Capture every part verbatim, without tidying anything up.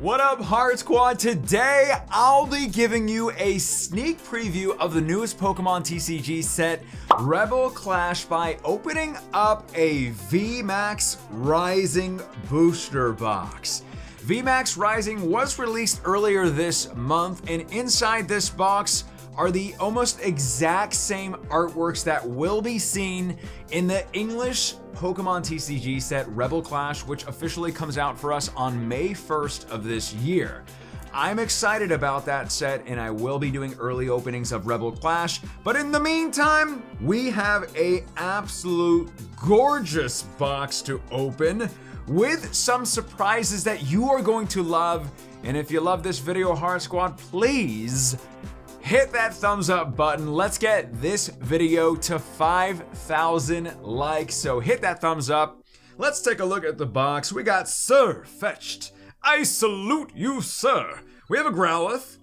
What up, Hart Squad? Today, I'll be giving you a sneak preview of the newest Pokemon T C G set, Rebel Clash, by opening up a V MAX Rising booster box. V MAX Rising was released earlier this month, and inside this box are the almost exact same artworks that will be seen in the English Pokemon T C G set Rebel Clash, which officially comes out for us on May first of this year. I'm excited about that set, and I will be doing early openings of Rebel Clash, but in the meantime, we have a absolute gorgeous box to open with some surprises that you are going to love. And if you love this video, Hart Squad, please hit that thumbs up button. Let's get this video to five thousand likes, so hit that thumbs up. Let's take a look at the box. We got Sir Fetched. I salute you, sir. We have a Growlithe,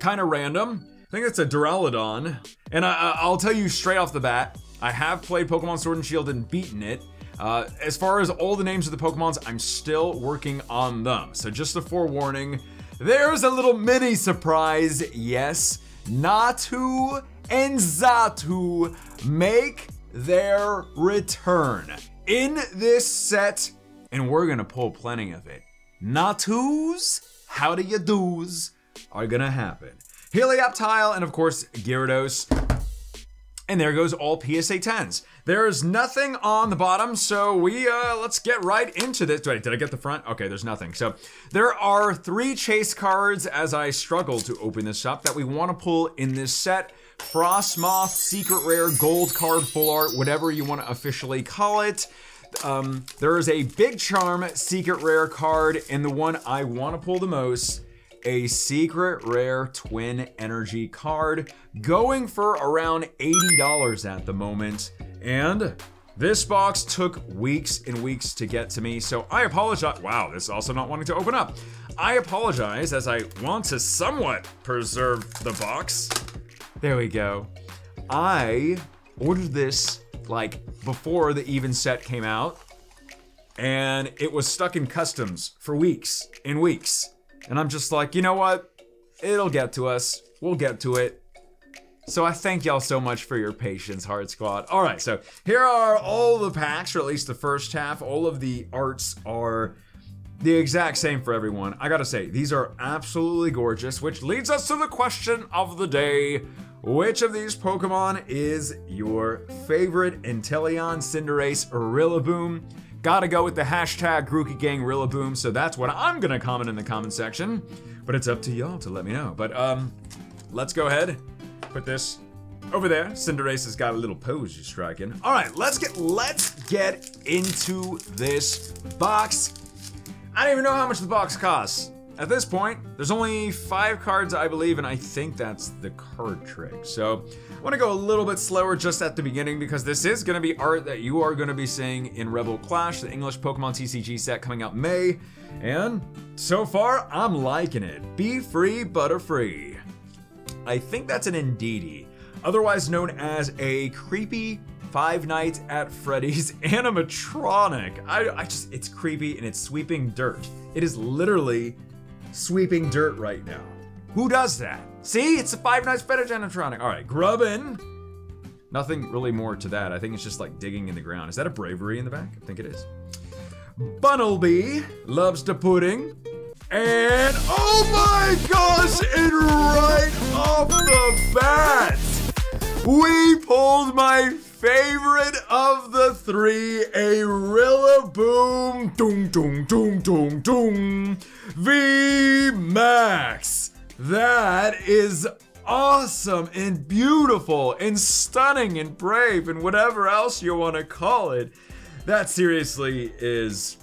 kind of random. I think that's a Duraludon. And I, I'll tell you straight off the bat, I have played Pokemon Sword and Shield and beaten it. Uh, as far as all the names of the Pokemons, I'm still working on them. So just a forewarning, there's a little mini surprise, yes. Natu and Xatu make their return in this set, and we're gonna pull plenty of it. Natus, how do you do's, are gonna happen. Helioptile, and of course, Gyarados. And there goes all P S A tens. There's nothing on the bottom, so we, uh, let's get right into this. Wait, did I get the front? Okay, there's nothing. So there are three chase cards, as I struggle to open this up, that we want to pull in this set. Frostmoth, Secret Rare, Gold Card, Full Art, whatever you want to officially call it. Um, there is a Big Charm Secret Rare card, and the one I want to pull the most, a Secret Rare Twin Energy card, going for around eighty dollars at the moment. And this box took weeks and weeks to get to me, so I apologize. Wow, this is also not wanting to open up. I apologize, as I want to somewhat preserve the box. There we go. I ordered this like before the even set came out, and it was stuck in customs for weeks and weeks. And I'm just like, you know what? It'll get to us. We'll get to it. So I thank y'all so much for your patience, Hart Squad. All right, so here are all the packs, or at least the first half. All of the arts are the exact same for everyone. I gotta say, these are absolutely gorgeous, which leads us to the question of the day. Which of these Pokemon is your favorite? Inteleon, Cinderace, or Rillaboom? Gotta go with the hashtag Grookey Gang Rillaboom, so that's what I'm gonna comment in the comment section. But it's up to y'all to let me know. But um, let's go ahead, put this over there. Cinderace has got a little pose you're striking. All right, let's get let's get into this box. I don't even know how much the box costs. At this point, there's only five cards, I believe, and I think that's the card trick. So I want to go a little bit slower just at the beginning, because this is going to be art that you are going to be seeing in Rebel Clash, the English Pokemon T C G set coming out May. And so far, I'm liking it. Be free, Butterfree. I think that's an Indeedee, otherwise known as a creepy Five Nights at Freddy's animatronic. I, I just, it's creepy, and it's sweeping dirt. It is literally sweeping dirt right now. Who does that? See, it's a Five Nights Fetish animatronic. All right, Grubbin. Nothing really more to that. I think it's just like digging in the ground. Is that a Bravery in the back? I think it is. Bunnelby loves the pudding. And oh my gosh, and right off the bat, we pulled my favorite of the three, a Rillaboom, doom, doom, doom, doom, doom, V MAX. That is awesome and beautiful and stunning and brave and whatever else you want to call it. That seriously is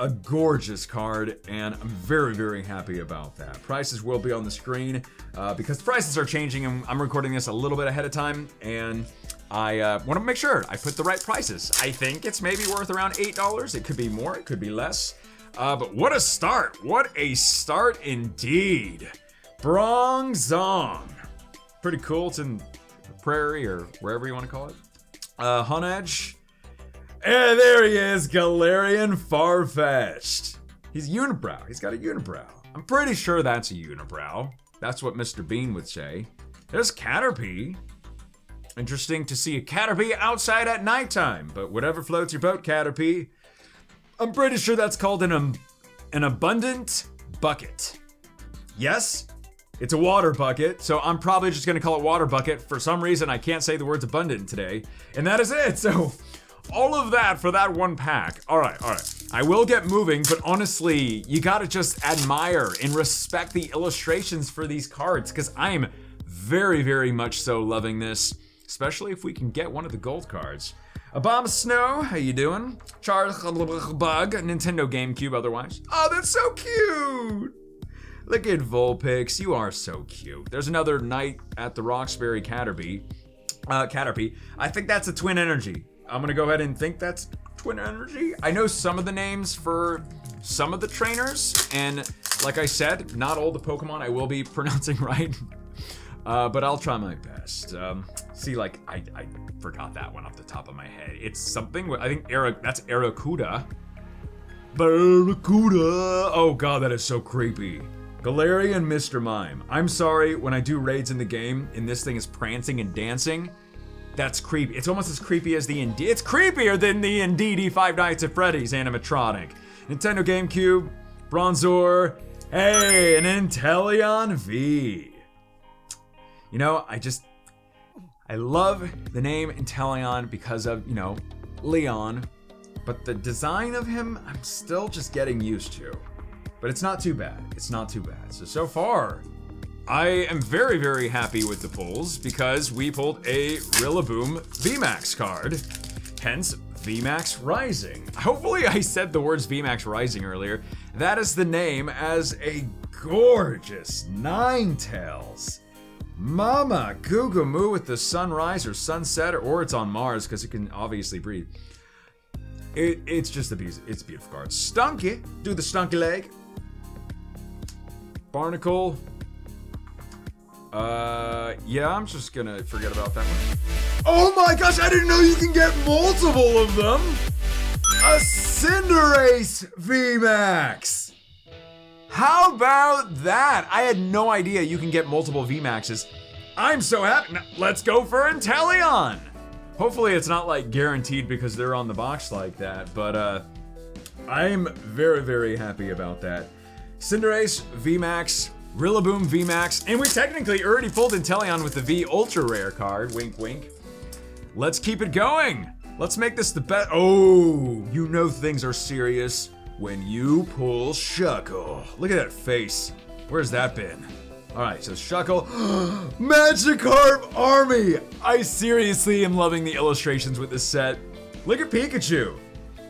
a gorgeous card, and I'm very, very happy about that. Prices will be on the screen uh, because prices are changing, and I'm recording this a little bit ahead of time, and I uh, want to make sure I put the right prices. I think it's maybe worth around eight dollars. It could be more, it could be less. Uh, but what a start. What a start indeed. Bronzor. Pretty cool. It's in Prairie or wherever you want to call it. Uh, Honedge. And there he is, Galarian Farfetch'd. He's unibrow. He's got a unibrow. I'm pretty sure that's a unibrow. That's what Mister Bean would say. There's Caterpie. Interesting to see a Caterpie outside at nighttime, but whatever floats your boat, Caterpie. I'm pretty sure that's called an um, an abundant bucket. Yes, it's a water bucket, so I'm probably just gonna call it water bucket. For some reason, I can't say the words abundant today, and that is it. So all of that for that one pack. All right, all right. I will get moving, but honestly, you gotta just admire and respect the illustrations for these cards, because I am very, very much so loving this, especially if we can get one of the gold cards. A Bomb Snow, how you doing? Charbug, Nintendo GameCube otherwise. Oh, that's so cute! Look at Vulpix, you are so cute. There's another Night at the Roxbury Caterpie. Uh, Caterpie. I think that's a Twin Energy. I'm gonna go ahead and think that's Twin Energy. I know some of the names for some of the trainers, and like I said, not all the Pokemon I will be pronouncing right, uh, but I'll try my best. Um, see, like, I, I forgot that one off the top of my head. It's something, I think Ara, that's Arrokuda. Barracuda! Oh god, that is so creepy. Galarian Mister Mime. I'm sorry, when I do raids in the game, and this thing is prancing and dancing, that's creepy. It's almost as creepy as the Indeedee. It's creepier than the Indeedee Five Nights at Freddy's animatronic. Nintendo GameCube, Bronzor, hey, an Inteleon V. You know, I just, I love the name Inteleon because of, you know, Leon, but the design of him, I'm still just getting used to. But it's not too bad, it's not too bad. So, so far, I am very, very happy with the pulls because we pulled a Rillaboom V MAX card, hence V MAX Rising. Hopefully I said the words V MAX Rising earlier. That is the name as a gorgeous Ninetales. Mama Gugamoo with the sunrise or sunset, or, or it's on Mars because it can obviously breathe. It, it's just a beautiful, it's a beautiful card. Stunky, do the Stunky leg. Barnacle. Uh, yeah, I'm just gonna forget about that one. Oh my gosh, I didn't know you can get multiple of them! A Cinderace V MAX! How about that? I had no idea you can get multiple V MAXes. I'm so happy. Now, let's go for Inteleon! Hopefully it's not like guaranteed because they're on the box like that, but uh, I'm very, very happy about that. Cinderace V MAX. Rillaboom V MAX, and we technically already pulled Inteleon with the V Ultra Rare card, wink wink. Let's keep it going. Let's make this the best. Oh, you know things are serious when you pull Shuckle. Look at that face. Where's that been? All right, so Shuckle, Magikarp Army. I seriously am loving the illustrations with this set. Look at Pikachu.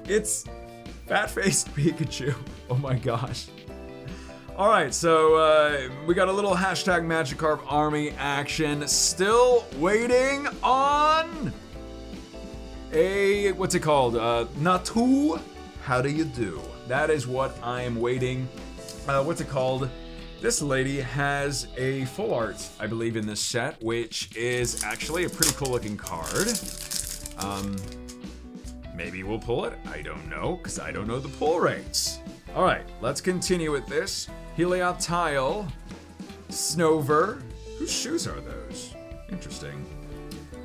It's fat-faced Pikachu. Oh my gosh. All right, so uh, we got a little hashtag Magikarp Army action. Still waiting on a, what's it called? Uh, Natu, how do you do? That is what I am waiting. Uh, what's it called? This lady has a full art, I believe, in this set, which is actually a pretty cool looking card. Um, maybe we'll pull it, I don't know, because I don't know the pull rates. All right, let's continue with this. Helioptile, Snover. Whose shoes are those? Interesting.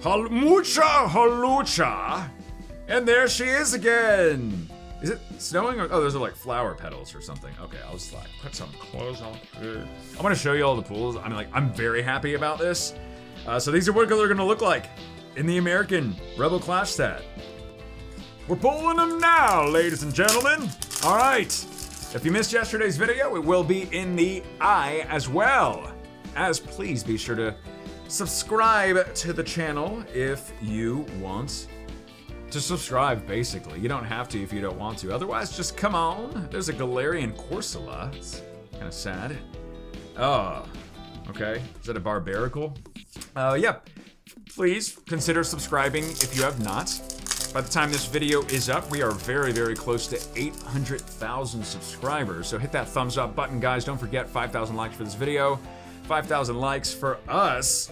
Hal Mucha Halucha. And there she is again. Is it snowing? Or, oh, those are like flower petals or something. Okay, I'll just like put some clothes on here. I'm gonna show you all the pools. I'm like, I'm very happy about this. Uh, so these are what they're gonna look like in the American Rebel Clash set. We're pulling them now, ladies and gentlemen. All right. If you missed yesterday's video, it will be in the I as well. As please be sure to subscribe to the channel if you want to subscribe, basically. You don't have to if you don't want to. Otherwise, just come on. There's a Galarian Corsola. It's kind of sad. Oh, okay. Is that a barbarical? Uh, yep. Please consider subscribing if you have not. By the time this video is up, we are very, very close to eight hundred thousand subscribers. So hit that thumbs up button, guys. Don't forget five thousand likes for this video, five thousand likes for us.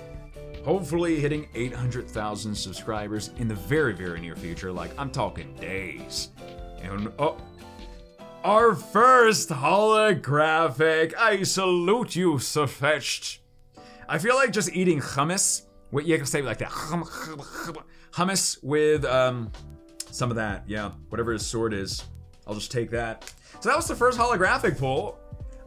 Hopefully hitting eight hundred thousand subscribers in the very, very near future. Like, I'm talking days. And, oh, Our first holographic. I salute you, Farfetch'd. I feel like just eating hummus. Wait, you can say it like that. Hummus with um, some of that. Yeah, whatever his sword is. I'll just take that. So that was the first holographic pull.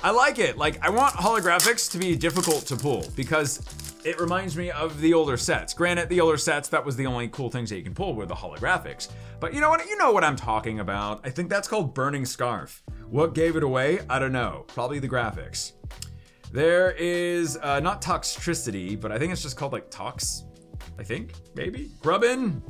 I like it. Like, I want holographics to be difficult to pull because it reminds me of the older sets. Granted, the older sets, that was the only cool things that you can pull were the holographics. But you know what? You know what I'm talking about. I think that's called Burning Scarf. What gave it away? I don't know. Probably the graphics. There is, uh, not Toxtricity, but I think it's just called like Tox. I think, maybe? Grubbin.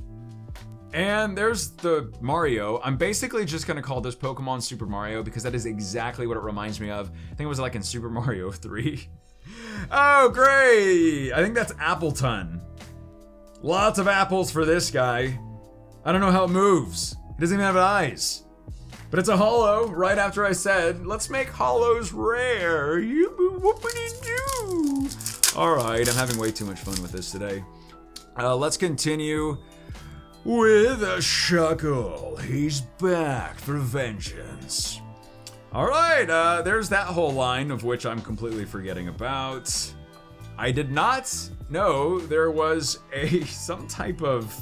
And there's the Mario. I'm basically just gonna call this Pokemon Super Mario because that is exactly what it reminds me of. I think it was like in Super Mario three. Oh, great. I think that's Appleton. Lots of apples for this guy. I don't know how it moves. It doesn't even have eyes. But it's a holo right after I said, let's make holos rare. What would you do? All right, I'm having way too much fun with this today. Uh, let's continue. With a Shuckle, he's back for vengeance. All right, uh, there's that whole line of which I'm completely forgetting about. I did not know there was a some type of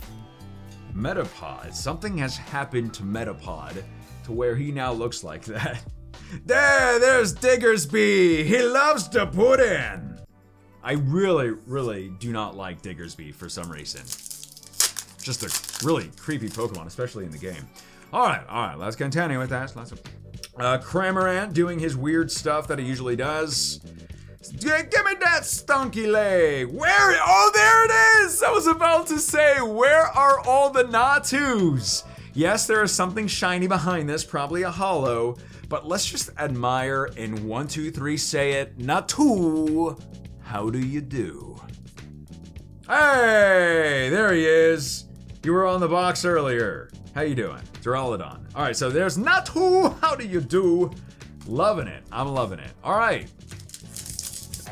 Metapod. Something has happened to Metapod to where he now looks like that. There, there's Diggersby. He loves to put in. I really, really do not like Diggersby for some reason. Just a really creepy Pokemon, especially in the game. All right, all right, let's continue with that. Lots of uh, Cramorant doing his weird stuff that he usually does. Give me that Stunky leg. Where? Oh, there it is. I was about to say, where are all the Natus? Yes, there is something shiny behind this, probably a holo, but let's just admire and one, two, three, say it. Natu, how do you do? Hey, there he is. You were on the box earlier. How you doing? Duraludon. All right, so there's Natu. How do you do? Loving it. I'm loving it. All right.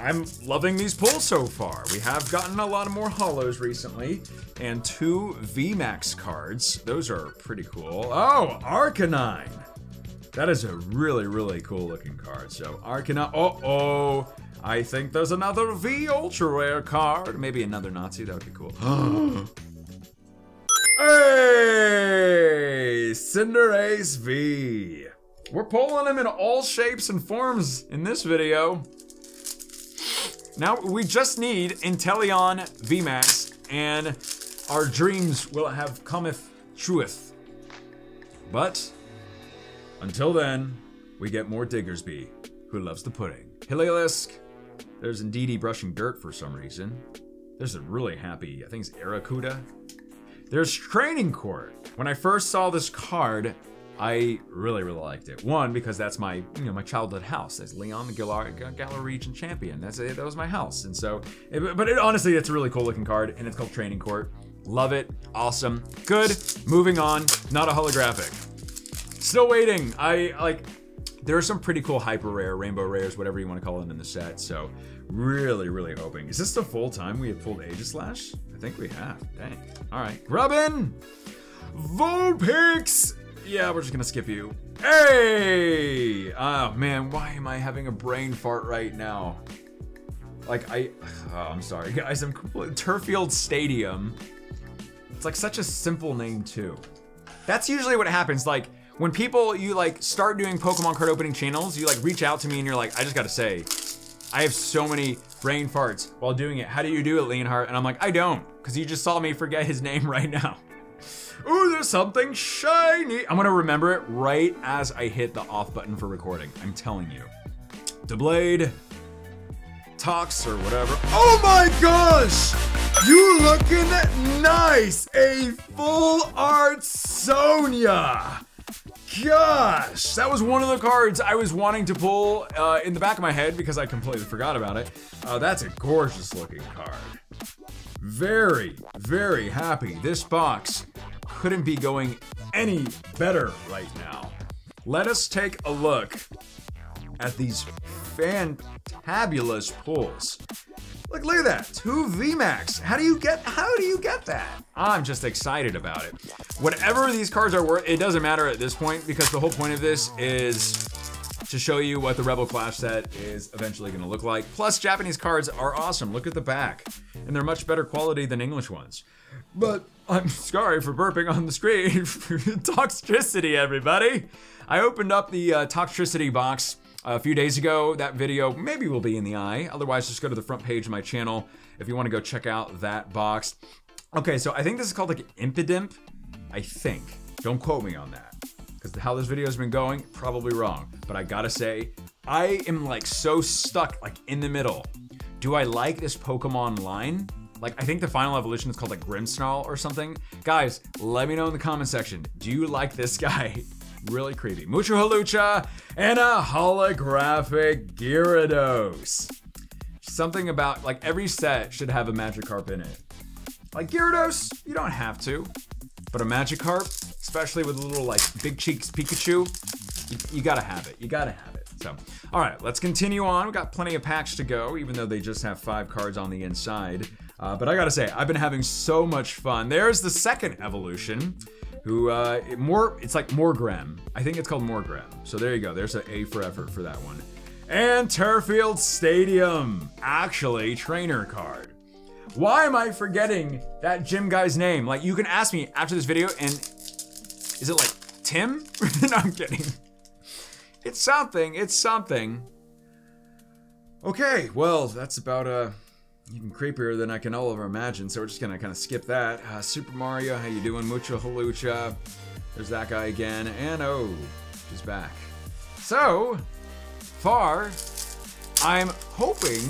I'm loving these pulls so far. We have gotten a lot of more holos recently and two V MAX cards. Those are pretty cool. Oh, Arcanine. That is a really, really cool looking card. So Arcanine, uh-oh. I think there's another V Ultra Rare card. Maybe another Nazi, that would be cool. Hey! Cinderace V. We're pulling them in all shapes and forms in this video. Now we just need Inteleon V MAX and our dreams will have cometh trueth. But until then, we get more Diggersby, who loves the pudding. Hilalisk. There's Indeedee brushing dirt for some reason. There's a really happy, I think it's Arrokuda. There's Training Court. When I first saw this card, I really, really liked it. One, because that's my, you know, my childhood house. That's Leon the Galar Region Champion. That's it, that was my house. And so, it, but it, honestly, it's a really cool looking card and it's called Training Court. Love it, awesome, good. Moving on, not a holographic. Still waiting, I like, there are some pretty cool hyper rare, rainbow rares, whatever you want to call them in the set. So really, really hoping. Is this the full time we have pulled Aegislash? I think we have, dang. All right, Grubbin, Vulpix. Yeah, we're just gonna skip you. Hey, oh man, why am I having a brain fart right now? Like I, oh, I'm sorry guys, I'm completely, Turffield Stadium. It's like such a simple name too. That's usually what happens. Like, when people, you like start doing Pokemon card opening channels, you like reach out to me and you're like, I just gotta say, I have so many brain farts while doing it. How do you do it, Leonhardt? And I'm like, I don't, because you just saw me forget his name right now. Ooh, there's something shiny. I'm gonna remember it right as I hit the off button for recording. I'm telling you. DeBlade, Tox or whatever. Oh my gosh! You looking nice! A full art Sonya! Gosh, that was one of the cards I was wanting to pull uh, in the back of my head because I completely forgot about it. Uh, that's a gorgeous looking card. Very, very happy. This box couldn't be going any better right now. Let us take a look at these fantabulous pulls. Look, look at that, two V MAX. How do you get, how do you get that? I'm just excited about it. Whatever these cards are worth, it doesn't matter at this point because the whole point of this is to show you what the Rebel Clash set is eventually gonna look like. Plus, Japanese cards are awesome. Look at the back. And they're much better quality than English ones. But I'm sorry for burping on the screen. Toxtricity, everybody. I opened up the uh, Toxtricity box a few days ago. That video maybe will be in the eye. Otherwise, just go to the front page of my channel if you wanna go check out that box. Okay, so I think this is called like Impidimp, I think. Don't quote me on that. Because how this video's been going, probably wrong. But I gotta say, I am like so stuck, like in the middle. Do I like this Pokemon line? Like, I think the final evolution is called like Grimmsnarl or something. Guys, let me know in the comment section. Do you like this guy? Really creepy. Mucha Halucha and a holographic Gyarados. Something about, like, every set should have a Magikarp in it. Like Gyarados, you don't have to. But a Magikarp, especially with a little like big cheeks Pikachu, you, you gotta have it, you gotta have it. So, all right, let's continue on. We've got plenty of packs to go, even though they just have five cards on the inside. Uh, but I gotta say, I've been having so much fun. There's the second evolution, who, uh, it more, it's like Morgrem. I think it's called Morgrem. So there you go, there's an A for effort for that one. And Turffield Stadium, actually trainer card. Why am I forgetting that gym guy's name? Like, you can ask me after this video, and is it like Tim? No, I'm kidding. It's something, it's something. Okay, well, that's about uh, even creepier than I can all ever imagine, so we're just gonna kind of skip that. Uh, Super Mario, how you doing? Mucha Halucha. There's that guy again, and oh, he's back. So far, I'm hoping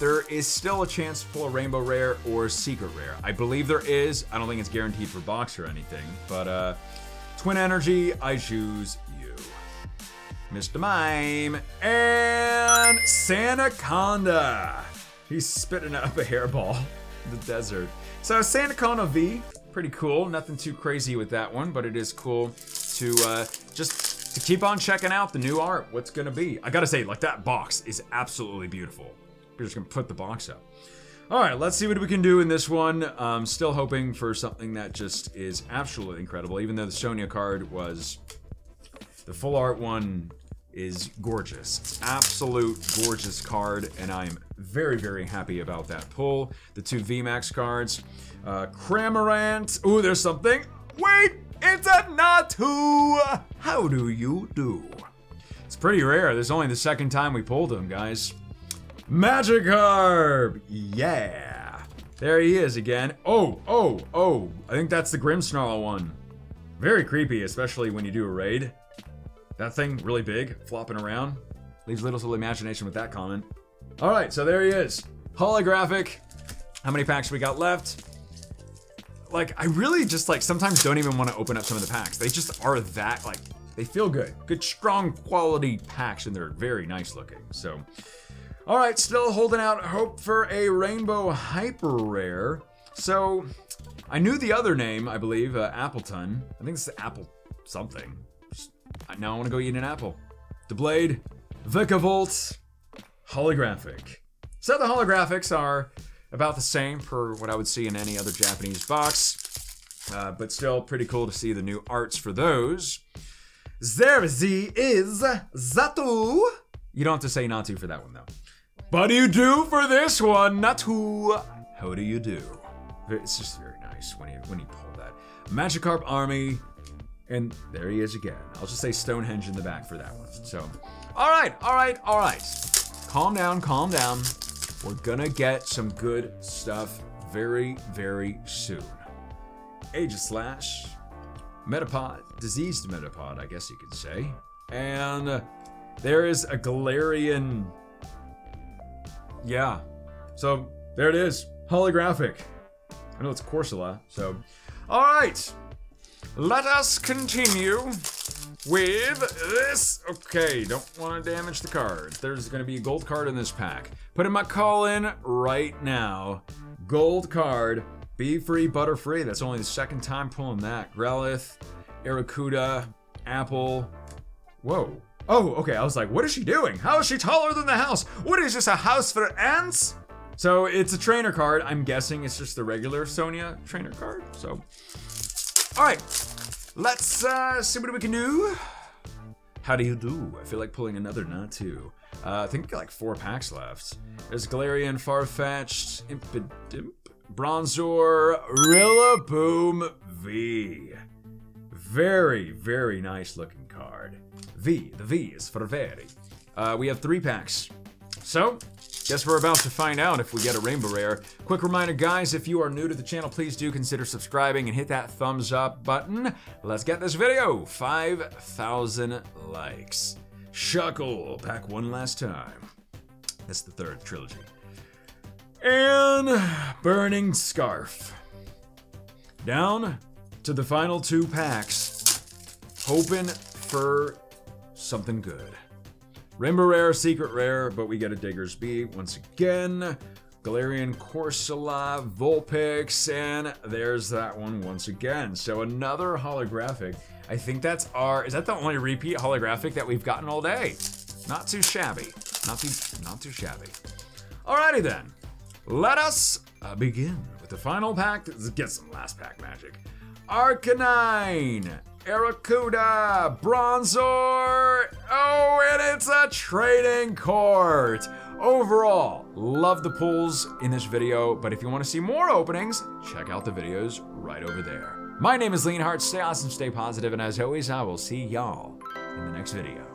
there is still a chance to pull a Rainbow Rare or Secret Rare. I believe there is. I don't think it's guaranteed for box or anything, but uh, Twin Energy, I choose you. Mister Mime, and Sandaconda. He's spitting up a hairball in the desert. So Sandaconda V, pretty cool. Nothing too crazy with that one, but it is cool to uh, just to keep on checking out the new art, what's gonna be. I gotta say, like, that box is absolutely beautiful. We're just gonna put the box up. All right, let's see what we can do in this one. Um, still hoping for something that just is absolutely incredible, even though the Sonia card was, the full art one is gorgeous. Absolute gorgeous card, and I am very, very happy about that pull. The two V MAX cards. Uh, Cramorant, ooh, there's something. Wait, it's a Natu! How do you do? It's pretty rare, there's only the second time we pulled them, guys. Magikarp! Yeah! There he is again. Oh, oh, oh. I think that's the Grimmsnarl one. Very creepy, especially when you do a raid. That thing, really big, flopping around. Leaves little to the imagination with that comment. All right, so there he is. Holographic. How many packs we got left? Like, I really just, like, sometimes don't even want to open up some of the packs. They just are that, like, they feel good. Good, strong quality packs, and they're very nice looking, so. All right, still holding out hope for a Rainbow Hyper Rare. So, I knew the other name, I believe, uh, Appleton. I think this is Apple something. Just, I, now I wanna go eat an apple. DeBlade, Vikavolt, Holographic. So the holographics are about the same for what I would see in any other Japanese box, uh, but still pretty cool to see the new arts for those. There Z is Xatu. You don't have to say Natu for that one though. What do you do for this one? Natu. How do you do? It's just very nice when you when you pull that. Magikarp Army, and there he is again. I'll just say Stonehenge in the back for that one. So, all right, all right, all right. Calm down, calm down. We're gonna get some good stuff very, very soon. Aegislash, Metapod, diseased Metapod, I guess you could say. And there is a Galarian. Yeah, so there it is, holographic. I know it's Corsola, so. All right, let us continue with this. Okay, don't wanna damage the card. There's gonna be a gold card in this pack. Putting my call in right now. Gold card, Be Free, Butterfree. That's only the second time pulling that. Growlithe, Arrokuda, Apple. Whoa, Oh, okay, I was like, what is she doing? How is she taller than the house? What is this, a house for ants? So it's a trainer card. I'm guessing it's just the regular Sonia trainer card, so. All right, let's uh, see what we can do. How do you do? I feel like pulling another Natu. Uh, I think we got like four packs left. There's Galarian Farfetch'd, Impidimp, Bronzor, Rillaboom V. Very, very nice looking card. V, the V is for very. Uh, we have three packs. So, guess we're about to find out if we get a Rainbow Rare. Quick reminder, guys, if you are new to the channel, please do consider subscribing and hit that thumbs up button. Let's get this video five thousand likes. Shuckle, pack one last time. That's the third trilogy. And Burning Scarf. Down to the final two packs. Hoping for something good. Rainbow Rare, Secret Rare, but we get a Diggersby once again. Galarian Corsola, Vulpix, and there's that one once again. So another holographic. I think that's our, is that the only repeat holographic that we've gotten all day? Not too shabby. Not too, not too shabby. Alrighty then. Let us uh, begin with the final pack. Let's get some last pack magic. Arcanine, Arrokuda, Bronzor, oh, and it's a Training Court. Overall, love the pulls in this video, but if you want to see more openings, check out the videos right over there. My name is Lean Hart, stay awesome, stay positive, and as always, I will see y'all in the next video.